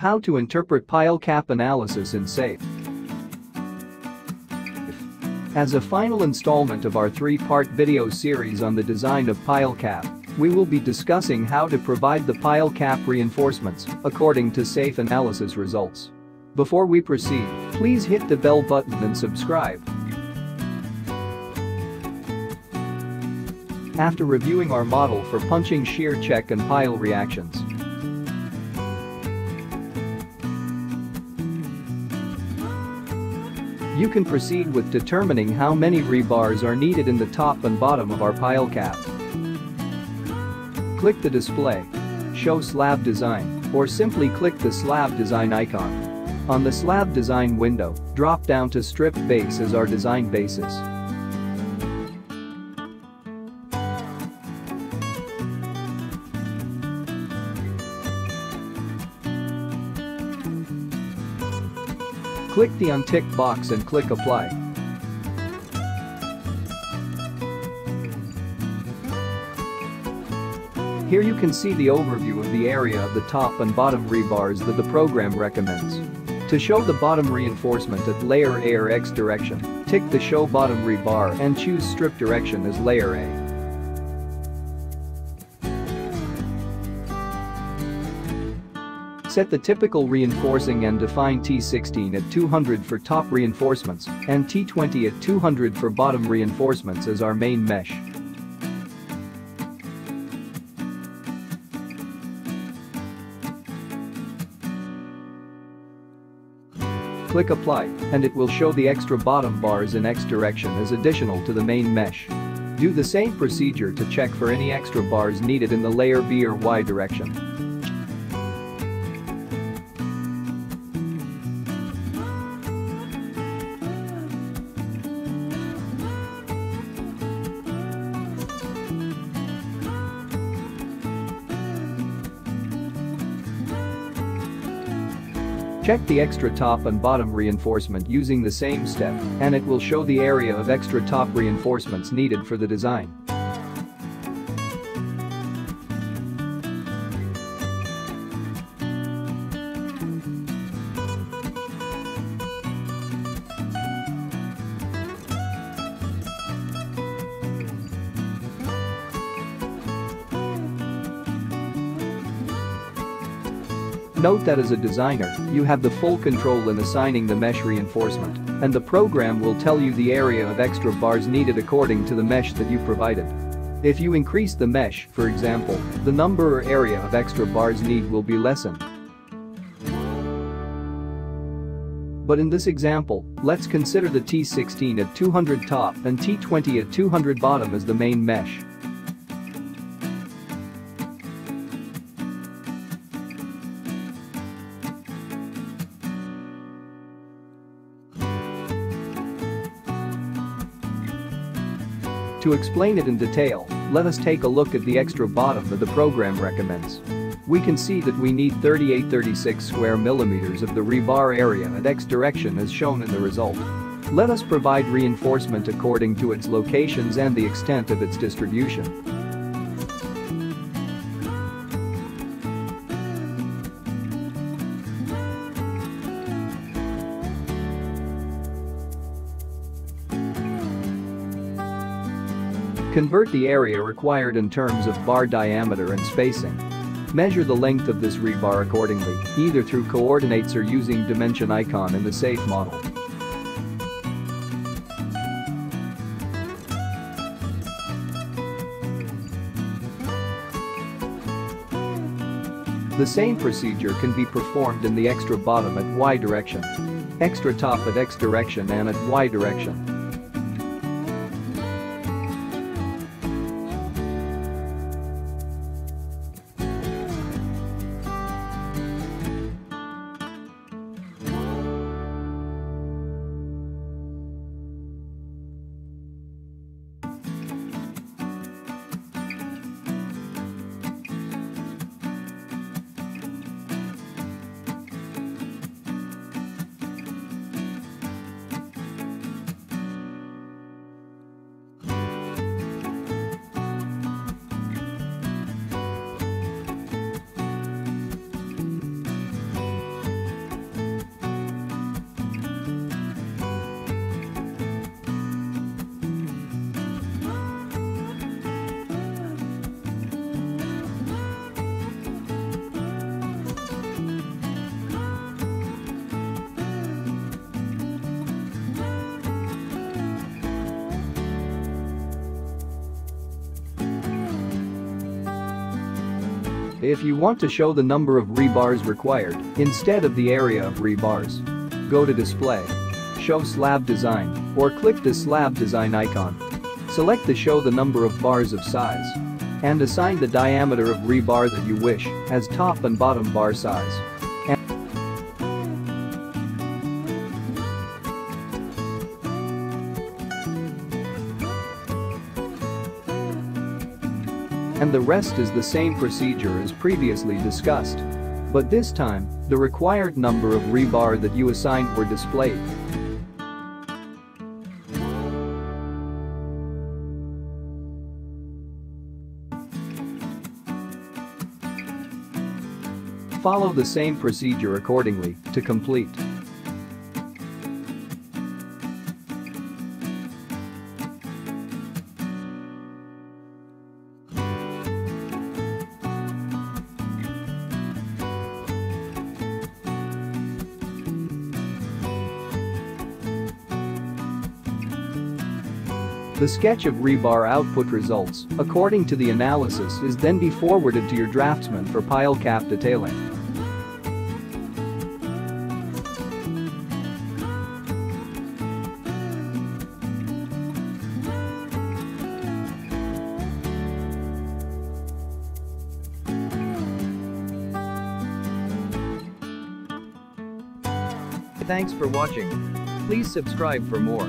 How to interpret pile cap analysis in SAFE. As a final installment of our three-part video series on the design of pile cap, we will be discussing how to provide the pile cap reinforcements according to SAFE analysis results. Before we proceed, please hit the bell button and subscribe. After reviewing our model for punching, shear check and pile reactions, you can proceed with determining how many rebars are needed in the top and bottom of our pile cap. Click the display, show slab design, or simply click the slab design icon. On the slab design window, drop down to strip base as our design basis. Click the untick box and click Apply. Here you can see the overview of the area of the top and bottom rebars that the program recommends. To show the bottom reinforcement at layer A or X direction, tick the Show Bottom Rebar and choose Strip Direction as layer A. Set the typical reinforcing and define T16 at 200 for top reinforcements and T20 at 200 for bottom reinforcements as our main mesh. Click Apply, and it will show the extra bottom bars in X direction as additional to the main mesh. Do the same procedure to check for any extra bars needed in the layer B or Y direction. Check the extra top and bottom reinforcement using the same step, and it will show the area of extra top reinforcements needed for the design. Note that as a designer, you have the full control in assigning the mesh reinforcement, and the program will tell you the area of extra bars needed according to the mesh that you provided. If you increase the mesh, for example, the number or area of extra bars need will be lessened. But in this example, let's consider the T16 at 200 top and T20 at 200 bottom as the main mesh. To explain it in detail, let us take a look at the extra bottom that the program recommends. We can see that we need 3836 square millimeters of the rebar area at X direction as shown in the result. Let us provide reinforcement according to its locations and the extent of its distribution. Convert the area required in terms of bar diameter and spacing. Measure the length of this rebar accordingly, either through coordinates or using dimension icon in the SAFE model. The same procedure can be performed in the extra bottom at Y direction, extra top at X direction, and at Y direction. if you want to show the number of rebars required instead of the area of rebars. Go to Display, Show Slab Design, or click the Slab Design icon. Select the Show the number of bars of size and assign the diameter of rebar that you wish as top and bottom bar size. And the rest is the same procedure as previously discussed. But this time, the required number of rebar that you assigned were displayed. Follow the same procedure accordingly to complete. The sketch of rebar output results, according to the analysis, is then be forwarded to your draftsman for pile cap detailing. Thanks for watching. Please subscribe for more.